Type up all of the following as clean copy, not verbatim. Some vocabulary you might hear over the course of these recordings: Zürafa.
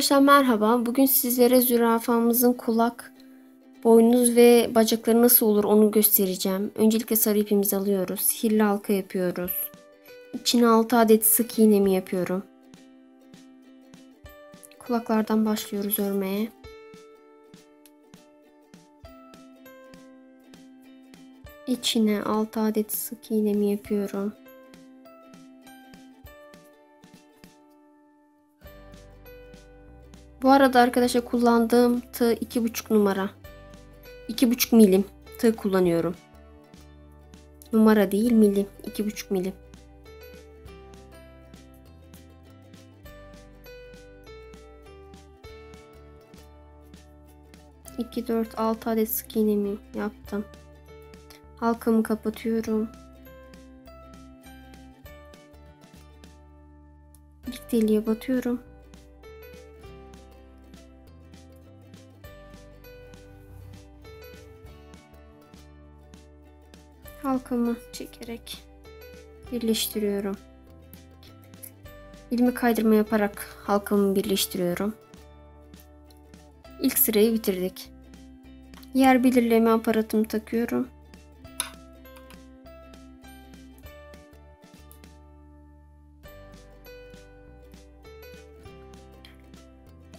Arkadaşlar merhaba. Bugün sizlere zürafamızın kulak, boynuz ve bacakları nasıl olur onu göstereceğim. Öncelikle sarı ipimizi alıyoruz. Sihirli halka yapıyoruz. İçine 6 adet sık iğnemi yapıyorum. Kulaklardan başlıyoruz örmeye. İçine 6 adet sık iğnemi yapıyorum. Bu arada arkadaşlar kullandığım tığ 2,5 numara. 2,5 milim tığ kullanıyorum. Numara değil, milim. 2,5 milim. İki, dört, 6 adet sık iğnemi yaptım. Halkamı kapatıyorum. İlk deliğe batıyorum. Halkamı çekerek birleştiriyorum. İlmek kaydırma yaparak halkamı birleştiriyorum. İlk sırayı bitirdik. Yer belirleme aparatımı takıyorum.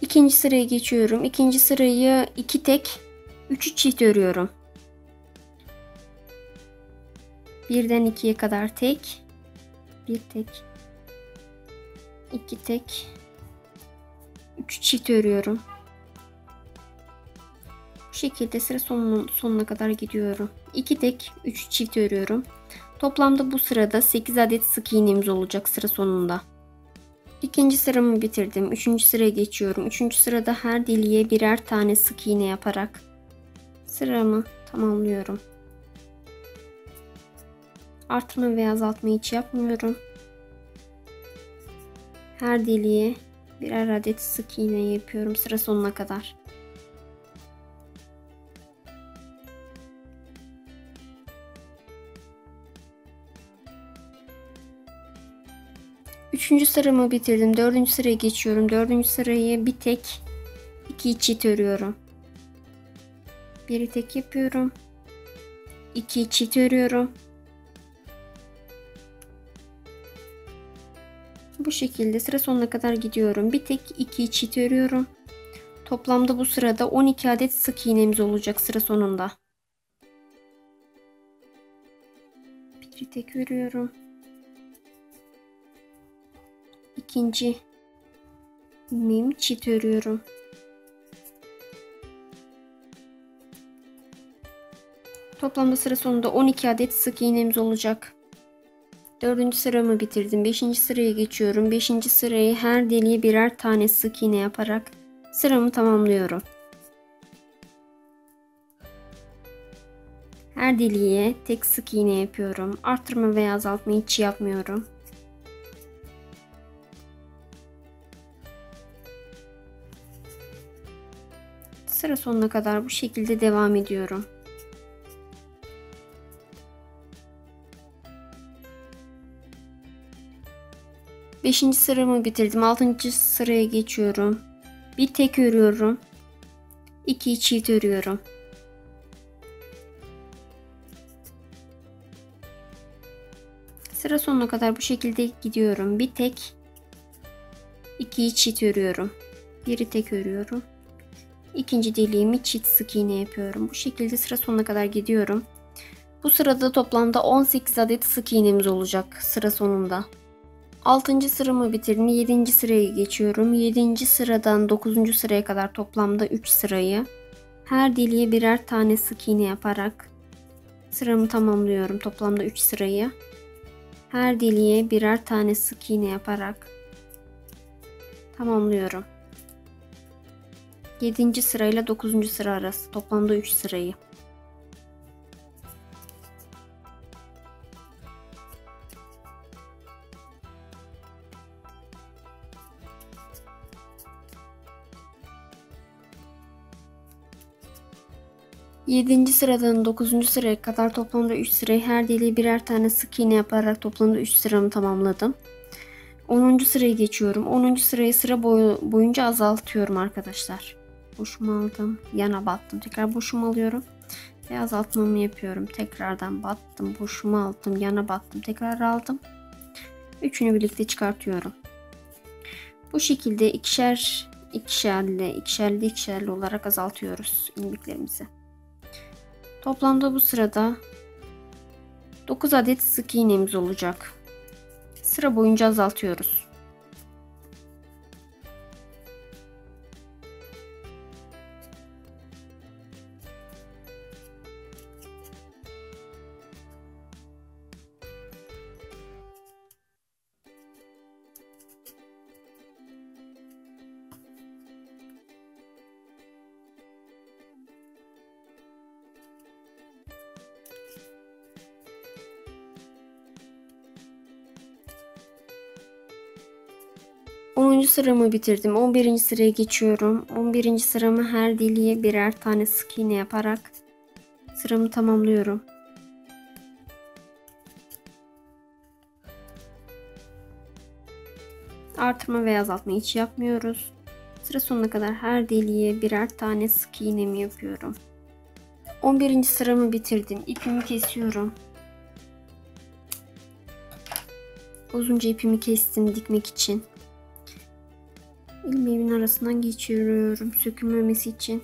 İkinci sıraya geçiyorum. İkinci sırayı 2 tek 3'ü çift örüyorum. Birden 2'ye kadar tek, bir tek, 2 tek, 3 çift örüyorum. Bu şekilde sıra sonuna kadar gidiyorum. 2 tek, 3 çift örüyorum. Toplamda bu sırada 8 adet sık iğnemiz olacak sıra sonunda. İkinci sıramı bitirdim. Üçüncü sıraya geçiyorum. Üçüncü sırada her deliğe birer tane sık iğne yaparak sıramı tamamlıyorum. Artırma ve azaltma hiç yapmıyorum. Her deliğe birer adet sık iğne yapıyorum sıra sonuna kadar. Üçüncü sıramı bitirdim. Dördüncü sıraya geçiyorum. Dördüncü sırayı bir tek, 2 çift örüyorum. Bir tek yapıyorum. 2 çift örüyorum. Bu şekilde sıra sonuna kadar gidiyorum. Bir tek 2 çift örüyorum. Toplamda bu sırada 12 adet sık iğnemiz olacak sıra sonunda. Bir tek örüyorum. İkinci ilmeğimi çift örüyorum. Toplamda sıra sonunda 12 adet sık iğnemiz olacak. 4. sıramı bitirdim. 5. sıraya geçiyorum. 5. sırayı her deliğe birer tane sık iğne yaparak sıramı tamamlıyorum. Her deliğe tek sık iğne yapıyorum. Artırma veya azaltma hiç yapmıyorum. Sıra sonuna kadar bu şekilde devam ediyorum. Beşinci sıramı bitirdim. Altıncı sıraya geçiyorum. Bir tek örüyorum. 2 çift örüyorum. Sıra sonuna kadar bu şekilde gidiyorum. Bir tek, 2 çift örüyorum. Biri tek örüyorum. İkinci deliğimi çift sık iğne yapıyorum. Bu şekilde sıra sonuna kadar gidiyorum. Bu sırada toplamda 18 adet sık iğnemiz olacak sıra sonunda. 6. sıramı bitirdim. 7. sıraya geçiyorum. 7. sıradan 9. sıraya kadar toplamda 3 sırayı her deliğe birer tane sık iğne yaparak sıramı tamamlıyorum. Toplamda 3 sırayı her deliğe birer tane sık iğne yaparak tamamlıyorum. 7. sırayla 9. sıra arası toplamda 3 sırayı. Yedinci sıradan 9. sıraya kadar toplamda 3 sırayı her deliğe birer tane sık iğne yaparak toplamda 3 sıramı tamamladım. 10. sıraya geçiyorum. 10. sırayı sıra boyunca azaltıyorum arkadaşlar. Boşumu aldım. Yana battım. Tekrar boşumu alıyorum. Ve azaltmamı yapıyorum. Tekrardan battım. Boşumu aldım. Yana battım. Tekrar aldım. Üçünü birlikte çıkartıyorum. Bu şekilde ikişerli olarak azaltıyoruz ilmeklerimizi. Toplamda bu sırada 9 adet sık iğnemiz olacak. Sıra boyunca azaltıyoruz. Sıramı bitirdim. 11. sıraya geçiyorum. 11. sıramı her deliğe birer tane sık iğne yaparak sıramı tamamlıyorum. Artırma veya azaltma hiç yapmıyoruz. Sıra sonuna kadar her deliğe birer tane sık iğnemi yapıyorum. 11. sıramı bitirdim. İpimi kesiyorum. Uzunca ipimi kestim dikmek için. İlmeğimin arasından geçiriyorum sökülmemesi için.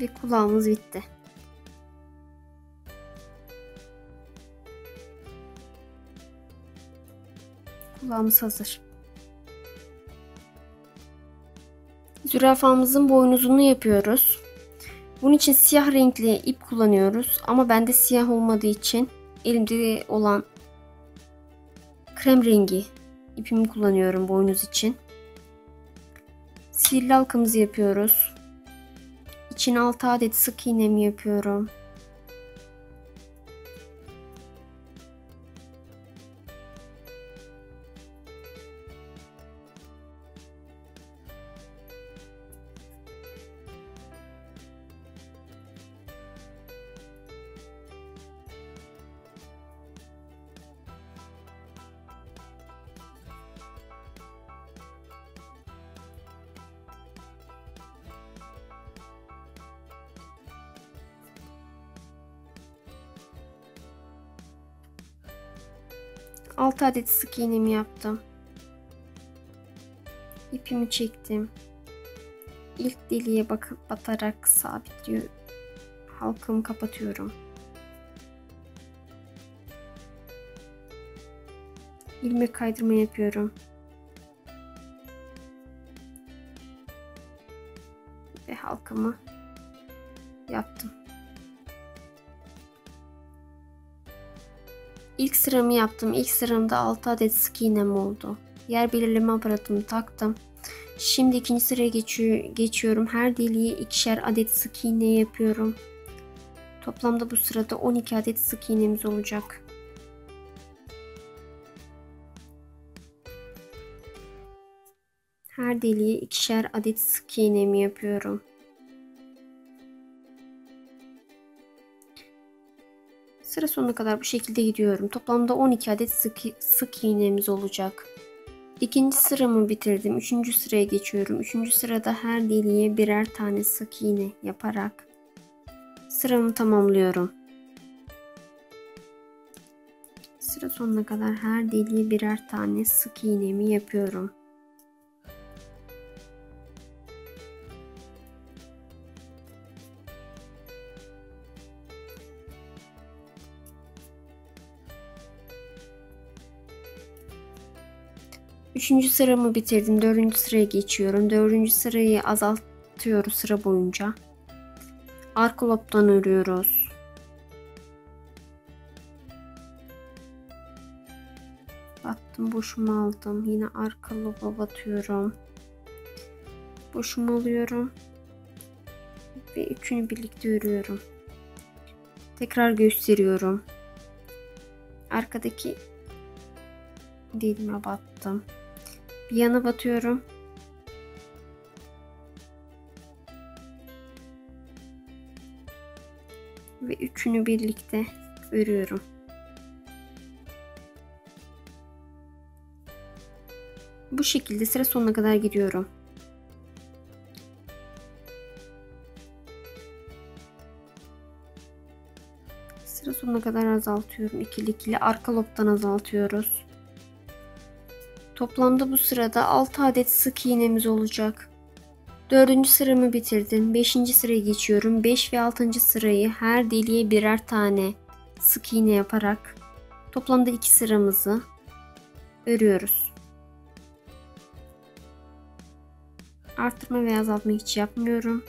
Ve kulağımız bitti. Kulağımız hazır. Zürafamızın boynuzunu yapıyoruz. Bunun için siyah renkli ip kullanıyoruz. Ama bende siyah olmadığı için elimde olan krem rengi İpimi kullanıyorum boynuz için. Sihirli halkamızı yapıyoruz. İçine 6 adet sık iğnemi yapıyorum. Adet sık iğnemi yaptım. İpimi çektim. İlk deliğe bakıp batarak sabitliyorum. Halkamı kapatıyorum. İlmek kaydırma yapıyorum. Ve halkamı yaptım. İlk sıramı yaptım. İlk sıramda 6 adet sık iğnem oldu. Yer belirleme aparatımı taktım. Şimdi ikinci sıraya geçiyorum. Her deliğe ikişer adet sık iğne yapıyorum. Toplamda bu sırada 12 adet sık iğnemiz olacak. Her deliğe ikişer adet sık iğnemi yapıyorum. Sıra sonuna kadar bu şekilde gidiyorum. Toplamda 12 adet sık iğnemiz olacak. İkinci sıramı bitirdim. Üçüncü sıraya geçiyorum. Üçüncü sırada her deliğe birer tane sık iğne yaparak sıramı tamamlıyorum. Sıra sonuna kadar her deliğe birer tane sık iğnemi yapıyorum. Üçüncü sıramı bitirdim. Dördüncü sıraya geçiyorum. Dördüncü sırayı azaltıyoruz sıra boyunca. Arka lobdan örüyoruz. Battım, boşumu aldım. Yine arka loba batıyorum. Boşumu alıyorum. Ve üçünü birlikte örüyorum. Tekrar gösteriyorum. Arkadaki deliğime battım. Bir yana batıyorum. Ve üçünü birlikte örüyorum. bu şekilde sıra sonuna kadar gidiyorum. Sıra sonuna kadar azaltıyorum. İkili ikili arka lobdan azaltıyoruz. Toplamda bu sırada 6 adet sık iğnemiz olacak. 4. sıramı bitirdim. 5. sıraya geçiyorum. 5 ve 6. sırayı her deliğe birer tane sık iğne yaparak toplamda 2 sıramızı örüyoruz. Artırma ve azaltma hiç yapmıyorum.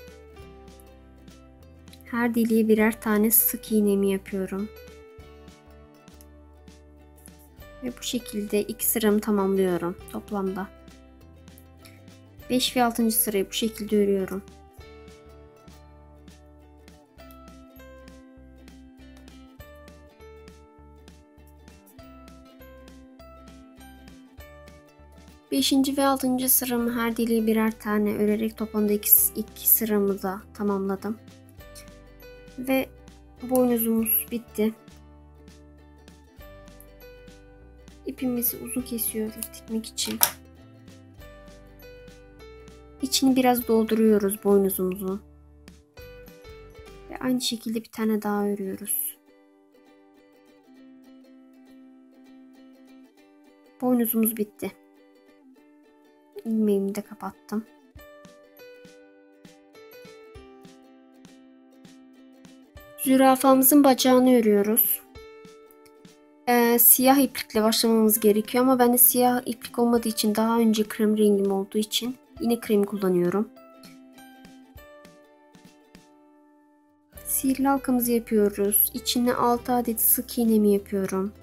Her deliğe birer tane sık iğnemi yapıyorum. Ve bu şekilde 2 sıramı tamamlıyorum toplamda. 5 ve 6. sırayı bu şekilde örüyorum. Beşinci ve 6. sıramı her deliğe birer tane örerek toplamda 2 sıramı da tamamladım. Ve boynuzumuz bitti. İpimizi uzun kesiyoruz dikmek için. İçini biraz dolduruyoruz boynuzumuzu. Ve aynı şekilde bir tane daha örüyoruz. Boynuzumuz bitti. İlmeğimi de kapattım. Zürafamızın bacağını örüyoruz. Siyah iplikle başlamamız gerekiyor ama bende siyah iplik olmadığı için, daha önce krem rengim olduğu için yine krem kullanıyorum. Sihirli halkamızı yapıyoruz. İçine 6 adet sık iğnemi yapıyorum.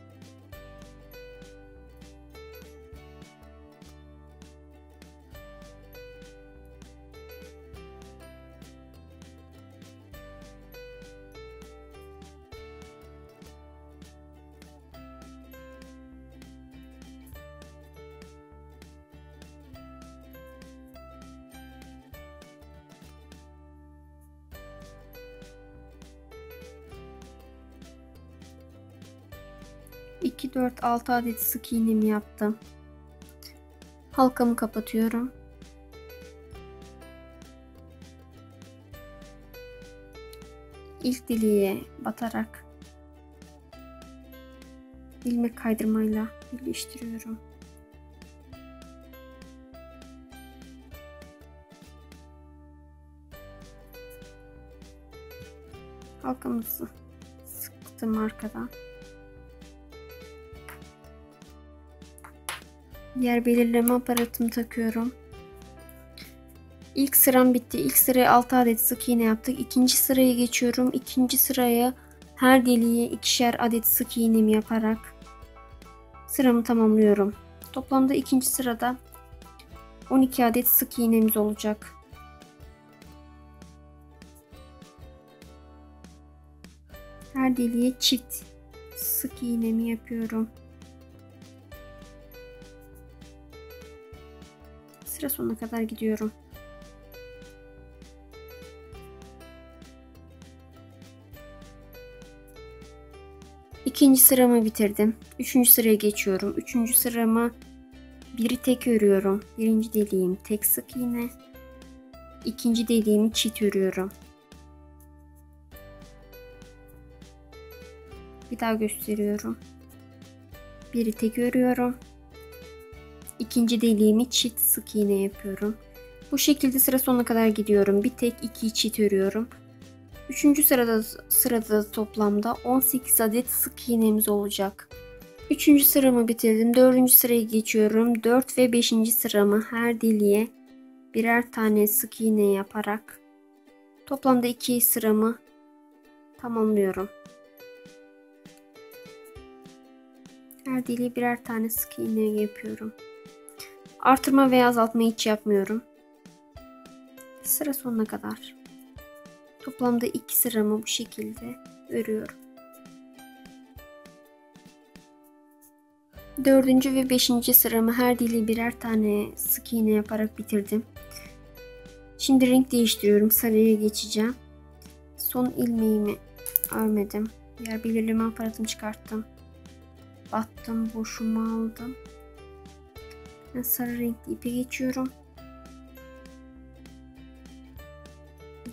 İki, 4, 6 adet sık iğnemi yaptım. Halkamı kapatıyorum. İlk deliğe batarak ilmek kaydırmayla birleştiriyorum. Halkamızı sıktım arkadan. Yer belirleme aparatımı takıyorum. İlk sıram bitti. İlk sıraya 6 adet sık iğne yaptık. İkinci sıraya geçiyorum. İkinci sıraya her deliğe 2'şer adet sık iğnemi yaparak sıramı tamamlıyorum. Toplamda ikinci sırada 12 adet sık iğnemiz olacak. Her deliğe çift sık iğnemi yapıyorum. Sıra sonuna kadar gidiyorum. İkinci sıramı bitirdim. Üçüncü sıraya geçiyorum. Üçüncü sıramı biri tek örüyorum. Birinci deliğim tek sık iğne. İkinci deliğimi çift örüyorum. Bir daha gösteriyorum. Biri tek örüyorum. İkinci deliğimi çift sık iğne yapıyorum. Bu şekilde sıra sonuna kadar gidiyorum. Bir tek, 2 çift örüyorum. 3. sırada toplamda 18 adet sık iğnemiz olacak. 3. sıramı bitirdim. 4. sıraya geçiyorum. 4 ve 5. sıramı her deliğe birer tane sık iğne yaparak toplamda 2 sıramı tamamlıyorum. Her deliğe birer tane sık iğne yapıyorum. Artırma veya azaltma hiç yapmıyorum. Sıra sonuna kadar. Toplamda 2 sıramı bu şekilde örüyorum. 4. ve 5. sıramı her deliğe birer tane sık iğne yaparak bitirdim. Şimdi renk değiştiriyorum. Sarıya geçeceğim. Son ilmeğimi örmedim. Yer belirleme aparatımı çıkarttım. Battım, boşuma aldım. sarı renkli ipe geçiyorum.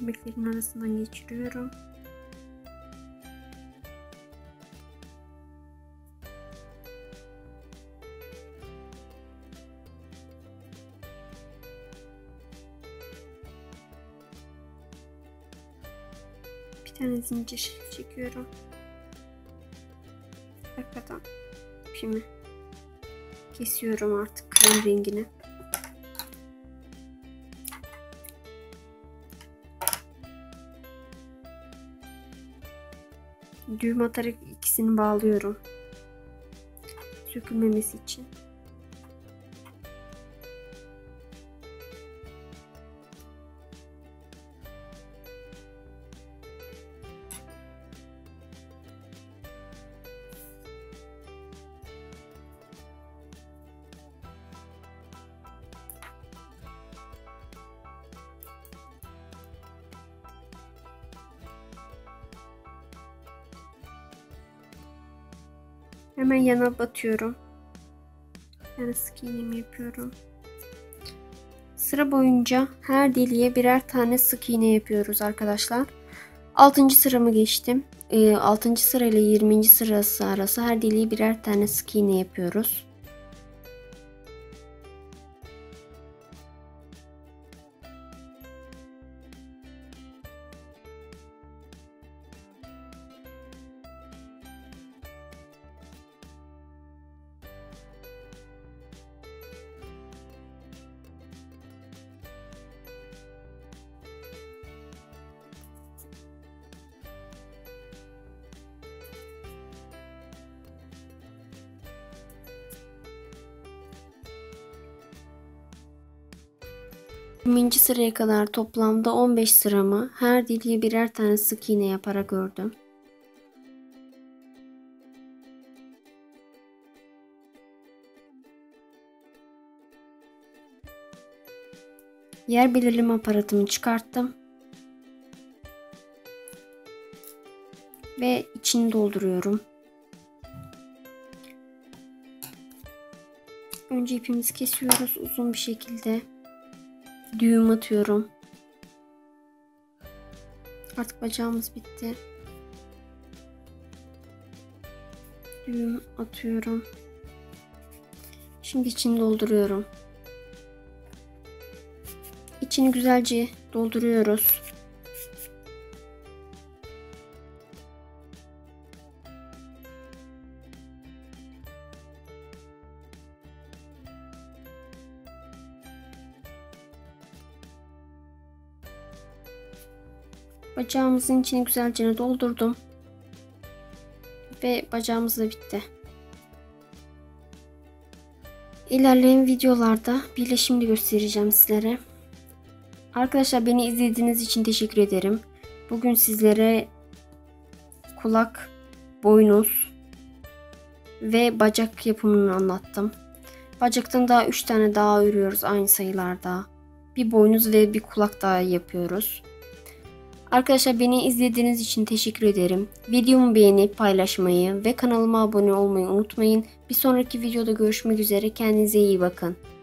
İpeklerin arasından geçiriyorum. Bir tane zincir çekiyorum. Arkadan ipimi kesiyorum artık krem rengini. Düğüm atarak ikisini bağlıyorum, sökülmemesi için. Hemen yana batıyorum. Yani sık iğnemi yapıyorum. Sıra boyunca her deliğe birer tane sık iğne yapıyoruz arkadaşlar. 6. sıramı geçtim. 6. sıra ile 20. sırası arası her deliğe birer tane sık iğne yapıyoruz. Birinci sıraya kadar toplamda 15 sıramı her deliğe birer tane sık iğne yaparak ördüm. Yer belirleme aparatımı çıkarttım ve içini dolduruyorum. Önce ipimizi kesiyoruz uzun bir şekilde. Düğüm atıyorum. Artık bacağımız bitti. Düğüm atıyorum. Şimdi içini dolduruyorum. İçini güzelce dolduruyoruz. Bacağımızın içini güzelce doldurdum ve bacağımız da bitti. İlerleyen videolarda birleşimini göstereceğim sizlere. Arkadaşlar, beni izlediğiniz için teşekkür ederim. Bugün sizlere kulak, boynuz ve bacak yapımını anlattım. Bacaktan daha 3 tane daha örüyoruz aynı sayılarda. Bir boynuz ve bir kulak daha yapıyoruz. Arkadaşlar, beni izlediğiniz için teşekkür ederim. Videomu beğenip paylaşmayı ve kanalıma abone olmayı unutmayın. Bir sonraki videoda görüşmek üzere. Kendinize iyi bakın.